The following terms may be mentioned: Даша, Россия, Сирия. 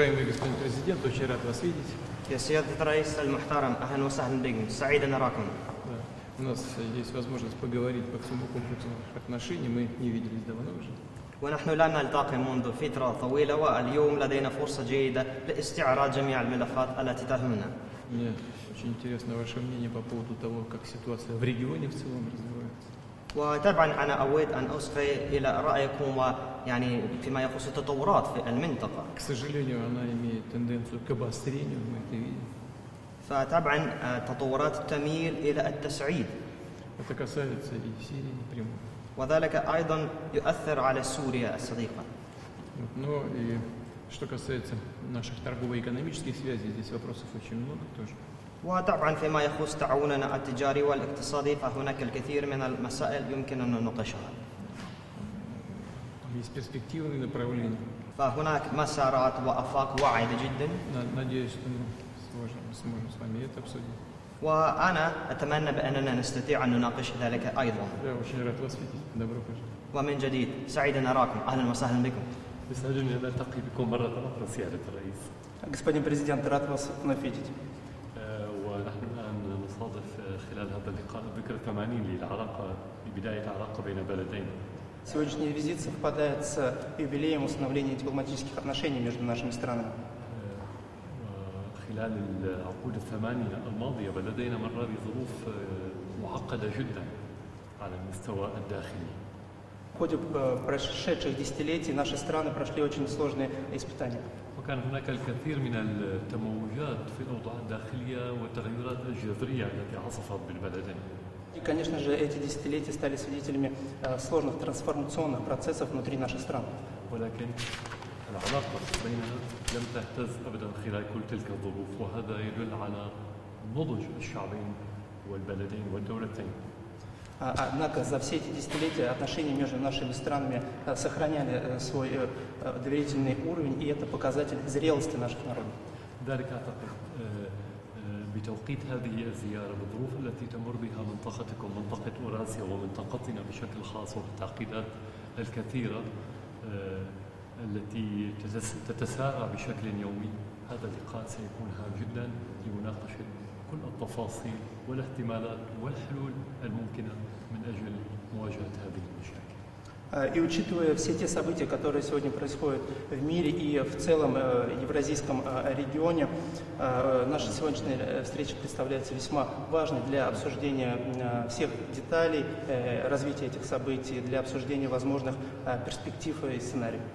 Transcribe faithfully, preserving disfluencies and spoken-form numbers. Уважаемый господин президент, очень рад вас видеть. Да. У нас есть возможность поговорить по всему комплексу отношений, мы не виделись давно уже. ونحن لا نلتقي منذ فترة طويلة واليوم لدينا فرصة جيدة لاستعراض جميع الملفات التي تهمنا. Мне очень интересно ваше мнение по поводу того, как ситуация в регионе в целом развивается. وطبعا أنا أود أن أصغي إلى رأيكم يعني فيما يخص التطورات في المنطقة. К сожалению, она имеет тенденцию к обострению, мы это видим. فطبعا التطورات تميل إلى التصعيد. Это касается и Сирии напрямую. وذلك أيضا يؤثر على سوريا الصديقة. Ну и что касается наших торгово-экономических связей, здесь вопросов очень много тоже. وطبعا فيما يخص تعاوننا التجاري والاقتصادي فهناك الكثير من المسائل يمكن أن نناقشها. Есть перспективные направления. فهناك مسارات وآفاق واعدة جدا. Надеюсь, что мы сможем с вами это обсудить. وأنا أتمنى بأننا نستطيع أن نناقش ذلك أيضا. ومن جديد سعيد أن أراكم. أهلا وسهلا بكم. سعيد أن ألتقي بكم مرة أخرى سيادة الرئيس. господин президент, рад вас видеть. ونحن الآن نصادف خلال هذا اللقاء ذكرى ثمانين للعلاقة لبداية العلاقة بين بلدينا. сегодняшний визит совпадает с юбилеем установления дипломатических отношений между нашими странами. خلال العقود الثمانية الماضية بلدينا مر بظروف معقدة جدا على المستوى الداخلي. في خلال прошедших десятилетий наши страны прошли очень сложные испытания. وكان هناك الكثير من التموجات في الأوضاع الداخلية والتغيرات الجذرية التي عصفت بالبلدين. И, конечно же, эти десятилетия стали свидетелями сложных трансформационных процессов внутри наших стран. ولكن العلاقة بيننا لم تهتز أبدا خلال كل تلك الظروف وهذا يدل على نضج الشعبين والبلدين والدولتين. Однако за все эти десятилетия отношения между нашими странами сохраняли свой доверительный уровень, и это показатель зрелости наших народов. ذلك أعتقد بتوقيت هذه الزيارة بالظروف التي تمر بها منطقتكم منطقة أوراسيا ومنطقتنا بشكل خاص والتعقيدات الكثيرة التي تتسارع بشكل يومي هذا اللقاء سيكون هام جدا لمناقشة كل التفاصيل والاحتمالات والحلول الممكنة من أجل مواجهة هذه المشاكل. И учитывая все те события, которые сегодня происходят в мире и в целом евразийском регионе, наша сегодняшняя встреча представляется весьма важной для обсуждения всех деталей развития этих событий, для обсуждения возможных перспектив и сценариев.